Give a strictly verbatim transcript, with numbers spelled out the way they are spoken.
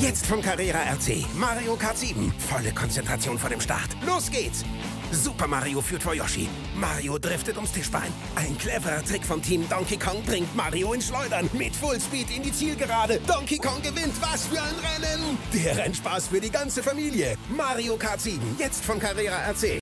Jetzt von Carrera R C. Mario Kart sieben. Volle Konzentration vor dem Start. Los geht's! Super Mario führt vor Yoshi. Mario driftet ums Tischbein. Ein cleverer Trick vom Team Donkey Kong bringt Mario ins Schleudern. Mit Fullspeed in die Zielgerade. Donkey Kong gewinnt. Was für ein Rennen! Der Rennspaß für die ganze Familie. Mario Kart sieben. Jetzt von Carrera R C.